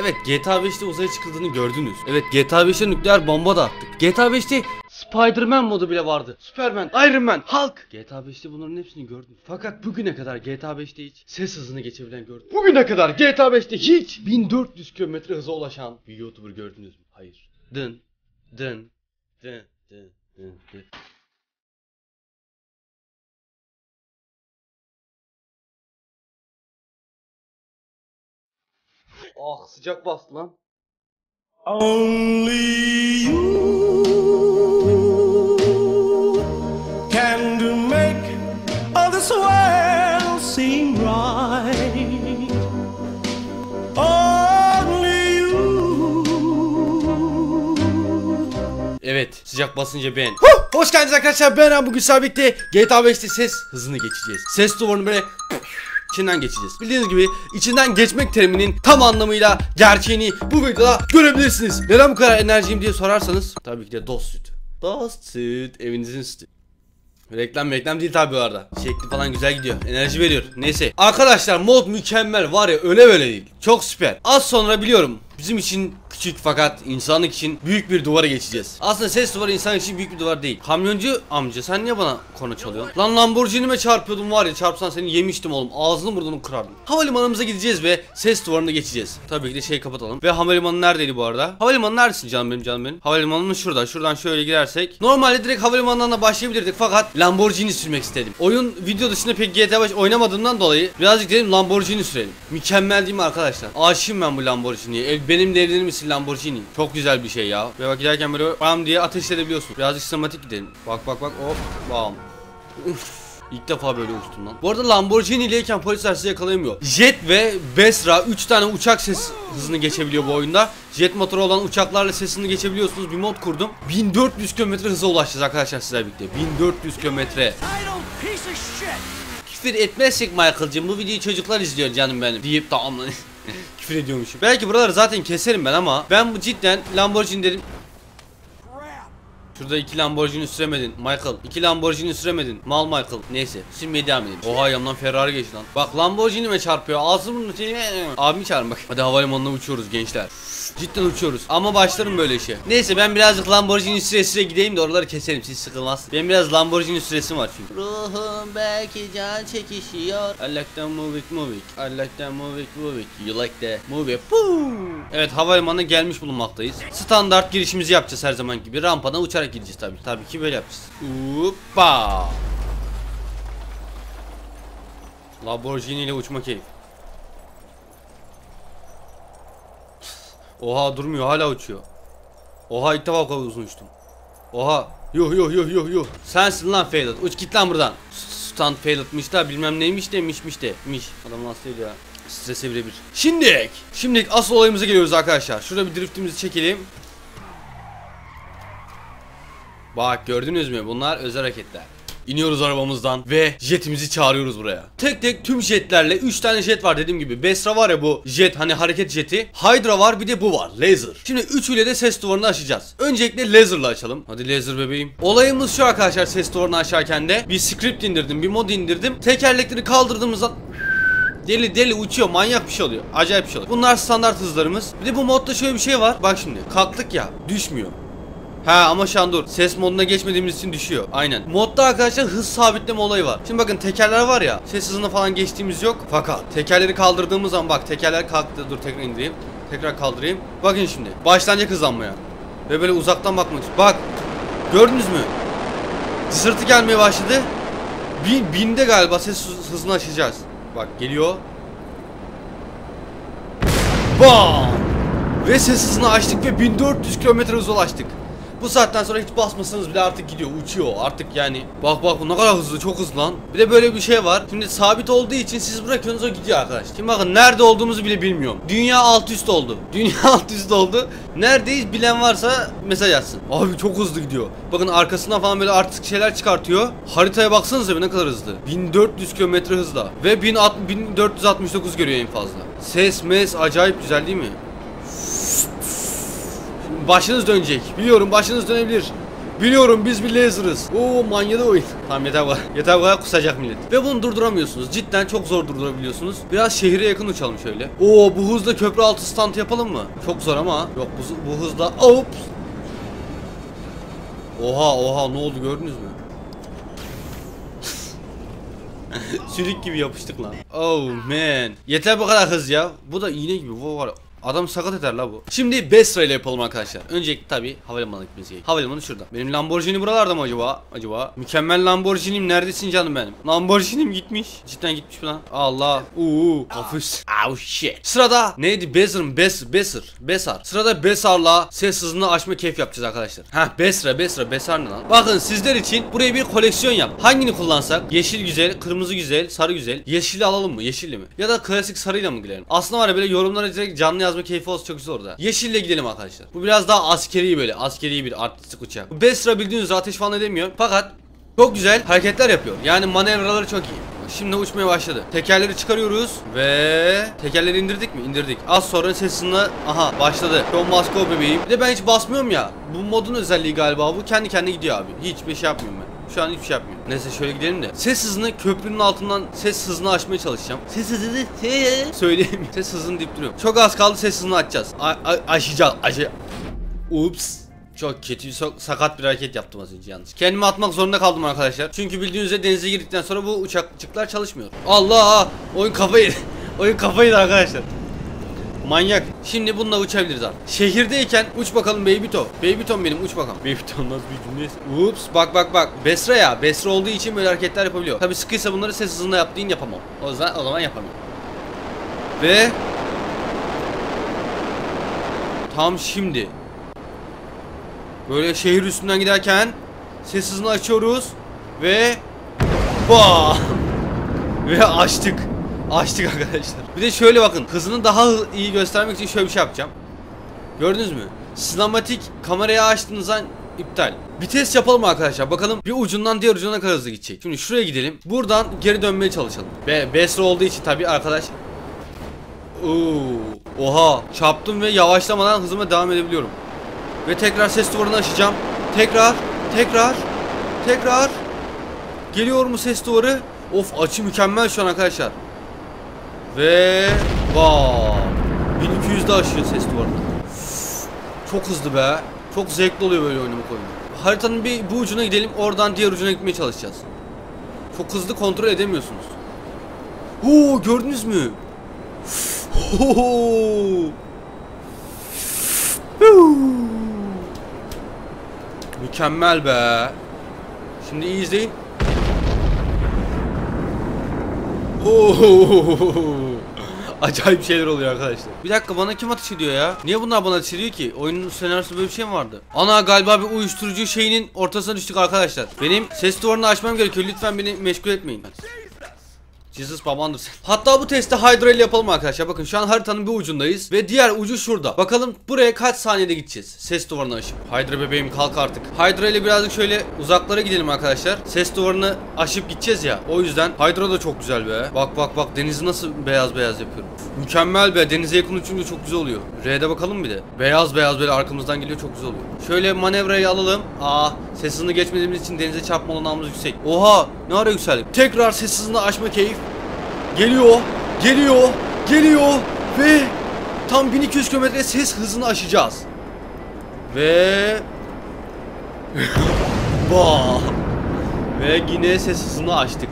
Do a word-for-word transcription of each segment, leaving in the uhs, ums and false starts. Evet, GTA beşte uzaya çıkıldığını gördünüz. Evet, GTA beşte nükleer bomba da attık. GTA beşte Spider-Man modu bile vardı. Superman, Iron Man, Hulk. GTA beşte bunların hepsini gördüm. Fakat bugüne kadar GTA beşte hiç ses hızını geçebilen gördüm. Bugüne kadar GTA beşte hiç bin dört yüz kilometre hıza ulaşan bir YouTuber gördünüz mü? Hayır. Dın dın dın dın dın dın. Ah, sıcak bastı lan. Only you can do make all this world seem right. Only you. Evet, sıcak basınca ben. Huh! Hoş geldiniz arkadaşlar. Ben bugün sabit'te GTA beşte ses hızını geçeceğiz. Ses duvarını böyle İçinden geçeceğiz. Bildiğiniz gibi içinden geçmek teriminin tam anlamıyla gerçeğini bu videoda görebilirsiniz. Neden bu kadar enerjiyim diye sorarsanız tabii ki de dost sütü. Dost süt, evinizin sütü. Reklam reklam değil tabii bu arada. Şekli falan güzel gidiyor. Enerji veriyor. Neyse. Arkadaşlar mod mükemmel var ya, öyle böyle değil. Çok süper. Az sonra biliyorum bizim için küçük fakat insanlık için büyük bir duvara geçeceğiz. Aslında ses duvarı insan için büyük bir duvar değil. Kamyoncu amca sen niye bana konu çalıyorsun? Lan Lamborghini'me çarpıyordum var ya, çarpsan seni yemiştim oğlum. Ağzını burnunu kırardım. Havalimanımıza gideceğiz ve ses duvarını geçeceğiz. Tabii ki de şey kapatalım. Ve havalimanı neredeydi bu arada? Havalimanı neredesin canım benim canım benim? Havalimanımız şurada. Şuradan şöyle girersek. Normalde direkt havalimanından da başlayabilirdik fakat Lamborghini sürmek istedim. Oyun video dışında pek GTA beş oynamadığımdan dolayı birazcık dedim Lamborghini sürelim. Mükemmel değil mi arkadaşlar? Aşığım ben bu Lamborghini'ye. Benim de evlenir misin Lamborghini? Çok güzel bir şey ya. Ve bak giderken böyle bam diye ateş edebiliyorsun. Birazcık sinematik gidelim. Bak bak bak hop bam. Uf. İlk defa böyle uçtum lan. Bu arada Lamborghini ileyken polisler sizi yakalayamıyor. Jet ve Besra üç tane uçak ses hızını geçebiliyor bu oyunda. Jet motoru olan uçaklarla sesini geçebiliyorsunuz. Bir mod kurdum. bin dört yüz kilometre hıza ulaşacağız arkadaşlar sizlerle birlikte. bin dört yüz kilometre. Küfür etmezsek Michael'cığım, bu videoyu çocuklar izliyor canım benim deyip tamamlanıyor. Küfür ediyormuşum. Belki buraları zaten keserim ben ama ben bu cidden Lamborghini dedim. Şurada iki Lamborghini süremedin Michael. İki Lamborghini süremedin mal Michael. Neyse sürmeye devam edelim. Oha yanımdan Ferrari geçti lan. Bak Lamborghini'me çarpıyor. Ağzımın öteye. Abimi çağırın bak. Hadi havalimanına uçuyoruz gençler. Cidden uçuyoruz. Ama başlarım böyle işe. Neyse ben birazcık Lamborghini süresiyle gideyim de oraları keselim, siz sıkılmazsınız. Ben biraz Lamborghini süresim var çünkü. Ruhum belki can çekişiyor. I like that movie movie. I like that movie movie. You like that movie. Boom. Evet havalimanına gelmiş bulunmaktayız. Standart girişimizi yapacağız her zaman gibi. Rampadan uçarak gideceğiz tabii. Tabii ki böyle yapacağız. Hoppa! Lamborghini ile uçma keyif. Oha durmuyor, hala uçuyor. Oha ilk defa kadar uzun uçtum. Oha. Yuh yuh yuh yuh yuh. Sensin lan Failat. Uç git lan buradan. Stand Failat'mış da bilmem neymiş demişmiş de. Miş. Adam hastaydı ya. Strese birebir. Şimdilik. Şimdilik asıl olayımıza geliyoruz arkadaşlar. Şurada bir driftimizi çekelim. Bak gördünüz mü? Bunlar özel hareketler. İniyoruz arabamızdan ve jetimizi çağırıyoruz buraya. Tek tek tüm jetlerle üç tane jet var dediğim gibi. Besra var ya bu jet, hani hareket jeti. Hydra var, bir de bu var. Laser. Şimdi üçüyle de ses duvarını aşacağız. Öncelikle Laser'la açalım. Hadi Laser bebeğim. Olayımız şu arkadaşlar, ses duvarını aşarken de bir script indirdim, bir mod indirdim. Tekerlekleri kaldırdığımızda deli deli uçuyor, manyak bir şey oluyor. Acayip bir şey oluyor. Bunlar standart hızlarımız. Bir de bu modda şöyle bir şey var. Bak şimdi kalktık ya, düşmüyor. Ha ama şu an dur. Ses moduna geçmediğimiz için düşüyor. Aynen. Modda arkadaşlar hız sabitleme olayı var. Şimdi bakın tekerler var ya. Ses hızına falan geçtiğimiz yok. Fakat tekerleri kaldırdığımız zaman bak tekerler kalktı. Dur tekrar indireyim. Tekrar kaldırayım. Bakın şimdi. Başlanacak hızlanmaya. Ve böyle uzaktan bakmak için. Bak. Gördünüz mü? Sırtı gelmeye başladı. Bin, binde galiba ses hızını aşacağız. Bak geliyor. Bam. Ve ses hızını açtık ve bin dört yüz kilometre hıza ulaştık. Bu saatten sonra hiç basmasanız bile artık gidiyor, uçuyor artık yani. Bak bak bu ne kadar hızlı, çok hızlı lan. Bir de böyle bir şey var. Şimdi sabit olduğu için siz bırakıyorsunuz, o gidiyor arkadaşlar. Şimdi bakın nerede olduğumuzu bile bilmiyorum. Dünya alt üst oldu. Dünya alt üst oldu. Neredeyiz bilen varsa mesaj atsın. Abi çok hızlı gidiyor. Bakın arkasından falan böyle artık şeyler çıkartıyor. Haritaya baksanıza be ne kadar hızlı. bin dört yüz kilometre hızla. Ve bin dört yüz altmış dokuz görüyor en fazla. Ses mes acayip güzel değil mi? Başınız dönecek. Biliyorum başınız dönebilir. Biliyorum biz bir laserız. Oo manyada oyun. Tamam yeter bu kadar. Yeter bu kadar, kusacak millet. Ve bunu durduramıyorsunuz. Cidden çok zor durdurabiliyorsunuz. Biraz şehre yakın uçalım şöyle. Oo bu hızla köprü altı stand yapalım mı? Çok zor ama. Yok bu, bu hızla. Ops. Oha oha ne oldu gördünüz mü? Sürük gibi yapıştık lan. Oh man. Yeter bu kadar hız ya. Bu da iğne gibi. Bu var. Adam sakat eder la bu. Şimdi Besra ile yapalım arkadaşlar. Öncelikle tabii havalimanına gitmemiz gerekiyor. Havalimanı şurada. Benim Lamborghini buralarda mı acaba? Acaba? Mükemmel Lamborghini'm neredesin canım benim? Lamborghini'm gitmiş. Cidden gitmiş lan. Allah. Uuu. Kafus. Oh shit. Sırada neydi? Besra'm. Bes Besr. Besar. Sırada Besar'la ses hızını açma keyfi yapacağız arkadaşlar. Heh Besra Besra Besar ne lan? Bakın sizler için buraya bir koleksiyon yap. Hangini kullansak? Yeşil güzel, kırmızı güzel, sarı güzel. Yeşili alalım mı? Yeşilli mi? Ya da klasik sarıyla mı gidelim? Aslında var ya böyle yorumlara direkt canlı yazma keyfi olsun, çok güzel orada. Yeşille gidelim arkadaşlar. Bu biraz daha askeri böyle. Askeri bir artistik uçak. Bu Besra bildiğiniz ateş falan edemiyor. Fakat çok güzel hareketler yapıyor. Yani manevraları çok iyi. Şimdi uçmaya başladı. Tekerleri çıkarıyoruz ve tekerleri indirdik mi? İndirdik. Az sonra sesini aha başladı. Don Masko bebeğim. Bir de ben hiç basmıyorum ya. Bu modun özelliği galiba bu. Kendi kendine gidiyor abi. Hiçbir şey yapmıyorum ben. Şu an hiçbir şey yapmıyorum. Neyse şöyle gidelim de. Ses hızını köprünün altından ses hızını açmaya çalışacağım. Ses hızını söyleyeyim. Ses hızını dip duruyorum. Çok az kaldı ses hızını açacağız. A aşacağız. Aşı. Ups. Çok kötü sakat bir hareket yaptım az önce yalnız. Kendimi atmak zorunda kaldım arkadaşlar. Çünkü bildiğiniz üzere denize girdikten sonra bu uçakçıklar çalışmıyor. Allah! Oyun kafayı. Oyun kafayı da arkadaşlar. Manyak. Şimdi bununla uçabiliriz abi. Şehirdeyken uç bakalım Babyton. Babyton benim uç bakalım. Babyton nasıl bir cümlesi? Ups bak bak bak. Besra ya. Besra olduğu için böyle hareketler yapabiliyor. Tabi sıkıysa bunları ses hızında yaptığın yapamam. O zaman, o zaman yapamıyorum. Ve tam şimdi böyle şehir üstünden giderken ses hızını açıyoruz ve bam ve açtık. Açtık arkadaşlar. Bir de şöyle bakın. Hızını daha iyi göstermek için şöyle bir şey yapacağım. Gördünüz mü? Sinematik kamerayı açtığınız an iptal. Bir test yapalım arkadaşlar. Bakalım bir ucundan diğer ucuna kadar hızlı gidecek. Şimdi şuraya gidelim. Buradan geri dönmeye çalışalım. Ve Besra olduğu için tabii arkadaş. Oo, oha. Çarptım ve yavaşlamadan hızıma devam edebiliyorum. Ve tekrar ses duvarını açacağım. Tekrar. Tekrar. Tekrar. Geliyor mu ses duvarı? Of açı mükemmel şu an arkadaşlar. Ve bam bin iki yüzde aşıyor ses duvarını. Çok hızlı be. Çok zevkli oluyor böyle oynamak oyunu. Haritanın bir bu ucuna gidelim. Oradan diğer ucuna gitmeye çalışacağız. Çok hızlı kontrol edemiyorsunuz. Oo gördünüz mü? Mükemmel be. Şimdi iyi izleyin. Acayip şeyler oluyor arkadaşlar. Bir dakika bana kim ateş ediyor ya? Niye bunlar bana ateş ediyor ki? Oyunun senaryosu böyle bir şey mi vardı? Ana galiba bir uyuşturucu şeyinin ortasına düştük arkadaşlar. Benim ses duvarını açmam gerekiyor. Lütfen beni meşgul etmeyin. Jesus babandır sen. Hatta bu testi Hydra ile yapalım arkadaşlar. Bakın şu an haritanın bir ucundayız ve diğer ucu şurada. Bakalım buraya kaç saniyede gideceğiz ses duvarını aşıp. Hydra bebeğim kalk artık. Hydra ile birazcık şöyle uzaklara gidelim arkadaşlar. Ses duvarını aşıp gideceğiz ya. O yüzden Hydra da çok güzel be. Bak bak bak denizi nasıl beyaz beyaz yapıyorum. Mükemmel be. Denize yakın uçunca çok güzel oluyor. R'de bakalım bir de. Beyaz beyaz böyle arkamızdan geliyor, çok güzel oluyor. Şöyle manevrayı alalım. Aa ses hızını geçmediğimiz için denize çarpma olanağımız yüksek. Oha ne ara yükseldik. Tekrar ses hızını aşma keyif. Geliyor, geliyor, geliyor ve tam bin iki yüz kilometre ses hızını aşacağız. Ve vaa. Ve yine ses hızını açtık.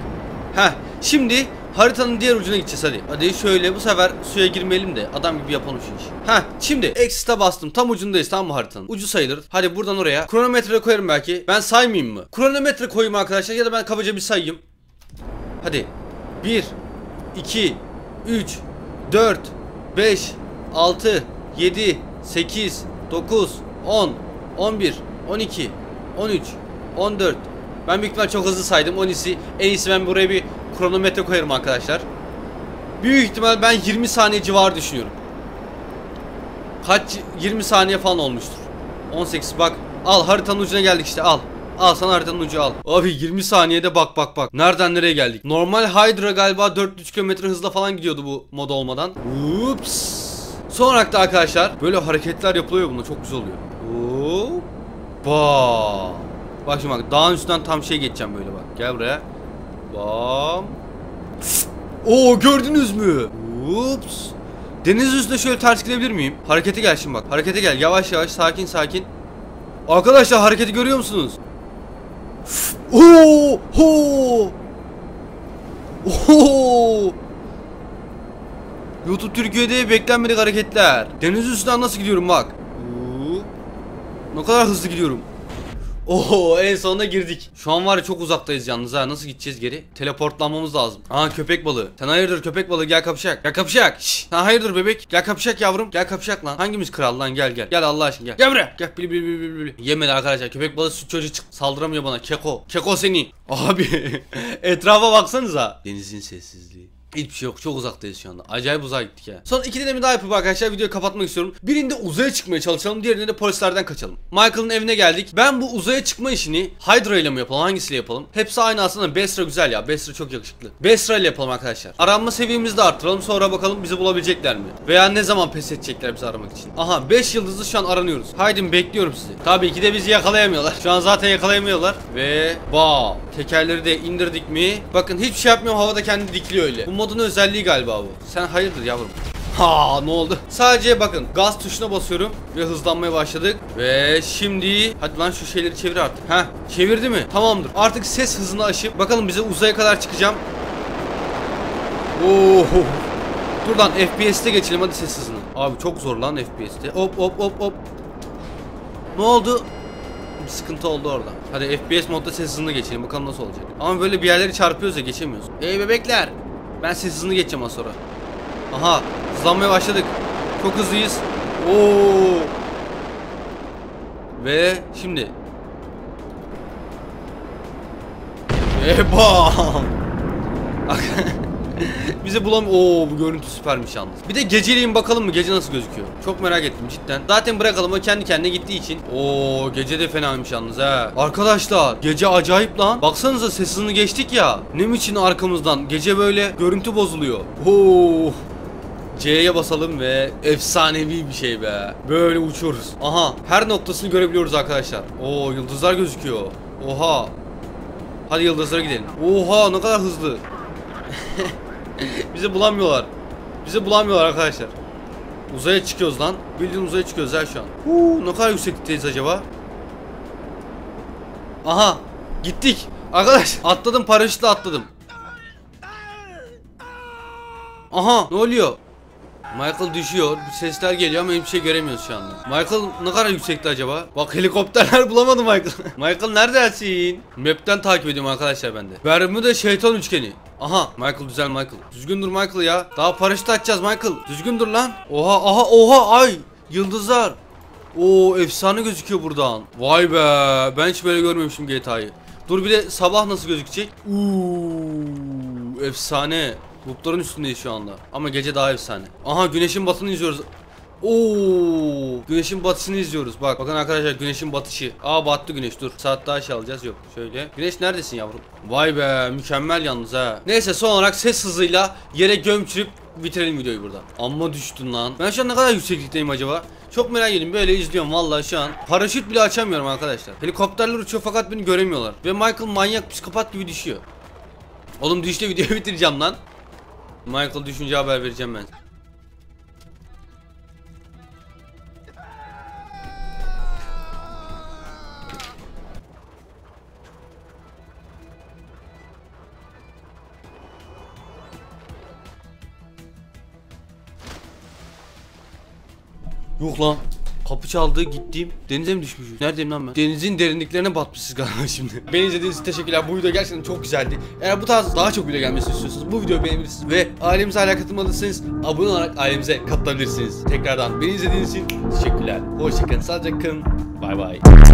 Heh, şimdi haritanın diğer ucuna gideceğiz hadi. Hadi şöyle bu sefer suya girmeyelim de adam gibi yapalım şu işi. Heh, şimdi exit'e bastım. Tam ucundayız, tam mı haritanın? Ucu sayılır. Hadi buradan oraya. Kronometre koyarım belki. Ben saymayayım mı? Kronometre koyayım arkadaşlar ya da ben kabaca bir sayayım. Hadi. bir, iki, üç, dört, beş, altı, yedi, sekiz, dokuz, on, on bir, on iki, on üç, on dört. Ben büyük ihtimal çok hızlı saydım. On iyisi, en iyisi ben buraya bir kronometre koyarım arkadaşlar. Büyük ihtimal ben yirmi saniye civarı düşünüyorum. Kaç yirmi saniye falan olmuştur. on sekiz bak. Al haritanın ucuna geldik işte al. Al sana haritanın ucu al. Abi yirmi saniyede bak bak bak. Nereden nereye geldik? Normal Hydra galiba dört yüz kilometre hızla falan gidiyordu bu mod olmadan. Ups. Son olarak da arkadaşlar böyle hareketler yapılıyor bunda. Çok güzel oluyor. Hoppa. Bak şimdi bak, dağın üstünden tam şey geçeceğim böyle bak. Gel buraya. Bam. Oo, gördünüz mü? Ups. Deniz üstüne şöyle ters gidebilir miyim? Harekete gel şimdi bak. Harekete gel. Yavaş yavaş, sakin sakin. Arkadaşlar hareketi görüyor musunuz? Oo! Ho! Oo! YouTube Türkiye'de beklenmedik hareketler. Deniz üstünden nasıl gidiyorum bak. Ne kadar hızlı gidiyorum. Oo, en sonunda girdik. Şu an var ya, çok uzaktayız yalnız ha. Nasıl gideceğiz geri? Teleportlanmamız lazım. Aha, köpek balığı. Sen hayırdır köpek balığı, gel kapışak. Gel kapışak. Şşş. Sen hayırdır bebek, gel kapışak yavrum. Gel kapışak lan. Hangimiz kral lan, gel gel. Gel Allah aşkına gel. Gel buraya. Gel bil bil bil bil bil. Yemedi arkadaşlar. Köpek balığı süt çocuğu çık. Saldıramıyor bana. Keko. Keko seni. Abi etrafa baksanıza. Denizin sessizliği. Hiçbir şey yok. Çok uzaktayız şu anda. Acayip uzağa gittik ya. Son iki deneme daha yapıp arkadaşlar videoyu kapatmak istiyorum. Birinde uzaya çıkmaya çalışalım. Diğerinde de polislerden kaçalım. Michael'ın evine geldik. Ben bu uzaya çıkma işini Hydra ile mi yapalım? Hangisiyle yapalım? Hepsi aynı aslında. Besra güzel ya. Besra çok yakışıklı. Besra ile yapalım arkadaşlar. Aranma seviyemizi de arttıralım. Sonra bakalım bizi bulabilecekler mi? Veya ne zaman pes edecekler bizi aramak için? Aha, beş yıldızlı şu an aranıyoruz. Haydi bekliyorum sizi. Tabii ki de bizi yakalayamıyorlar. Şu an zaten yakalayamıyorlar. Ve bam. Tekerleri de indirdik mi? Bakın hiçbir şey yapmıyorum. Havada kendi dikiliyor öyle. Bu modun özelliği galiba bu. Sen hayırdır yavrum? Ha, ne oldu? Sadece bakın gaz tuşuna basıyorum ve hızlanmaya başladık. Ve şimdi hadi lan şu şeyleri çevir artık. Heh, çevirdi mi? Tamamdır. Artık ses hızını aşıp bakalım bize uzaya kadar çıkacağım. Oho. Buradan F P S'te geçelim hadi ses hızını. Abi çok zor lan F P S'te. Hop hop hop hop. Ne oldu? Bir sıkıntı oldu orada. Hadi F P S modda ses hızını geçelim bakalım nasıl olacak. Ama böyle bir yerleri çarpıyoruz ya, geçemiyoruz. Ey bebekler. Ben ses hızını geçeceğim az sonra. Aha, hızlanmaya başladık. Çok hızlıyız. Oo. Ve şimdi. Eba. Bize bulam. Oo, bu görüntü süpermiş yalnız. Bir de geceleyin bakalım mı, gece nasıl gözüküyor? Çok merak ettim cidden. Zaten bırakalım, o kendi kendine gittiği için. Oo, gece de fenaymış yalnız ha. Arkadaşlar gece acayip lan. Baksanıza sesini geçtik ya. Ne için arkamızdan gece böyle görüntü bozuluyor. Oo. C'ye basalım ve efsanevi bir şey be. Böyle uçuyoruz. Aha, her noktasını görebiliyoruz arkadaşlar. Oo, yıldızlar gözüküyor. Oha. Hadi yıldızlara gidelim. Oha, ne kadar hızlı. Bizi bulamıyorlar. Bizi bulamıyorlar arkadaşlar. Uzaya çıkıyoruz lan. Bildiğin uzaya çıkıyoruz her şu an. Huu, ne kadar yükseklikteyiz acaba? Aha, gittik. Arkadaş atladım, paraşütle atladım. Aha, ne oluyor? Michael düşüyor. Sesler geliyor ama hiçbir şey göremiyoruz şu anda. Michael ne kadar yüksekti acaba? Bak helikopterler bulamadı Michael. Michael neredesin? Map'ten takip ediyorum arkadaşlar ben de. Bermuda şeytan üçgeni. Aha, Michael düzel Michael. Düzgün dur Michael ya. Daha paraşüt atacağız Michael. Düzgün dur lan. Oha aha oha ay. Yıldızlar. Oo, efsane gözüküyor buradan. Vay be, ben hiç böyle görmemişim G T A'yı. Dur bir de sabah nasıl gözükecek? Uuu, efsane. Bulutların üstündeyiz şu anda. Ama gece daha efsane. Aha, güneşin batını izliyoruz. Oo, güneşin batışını izliyoruz. Bak bakın arkadaşlar, güneşin batışı. Aa, battı güneş, dur. Saat daha şey alacağız, yok. Şöyle. Güneş neredesin yavrum? Vay be, mükemmel yalnız ha. Neyse, son olarak ses hızıyla yere gömçürüp bitirelim videoyu burada. Amma düştün lan. Ben şu an ne kadar yükseklikteyim acaba? Çok merak ediyorum, böyle izliyorum vallahi şu an. Paraşüt bile açamıyorum arkadaşlar. Helikopterler uçuyor fakat beni göremiyorlar. Ve Michael manyak psikopat gibi düşüyor. Oğlum düşte videoyu bitireceğim lan. Michael düşünce haber vereceğim ben. Yok lan. Kapı çaldı, gittiğim denize mi düşmüşüz? Neredeyim lan ben? Denizin derinliklerine batmışız galiba şimdi. Beni izlediğiniz için teşekkürler. Bu video gerçekten çok güzeldi. Eğer bu tarz daha çok video gelmesini istiyorsanız bu videoyu beğenebilirsiniz ve ailemize hala katılmadıysanız abone olarak ailemize katılabilirsiniz. Tekrardan beni izlediğiniz için teşekkürler. Hoşçakalın. Sadece kalın. Bay bay.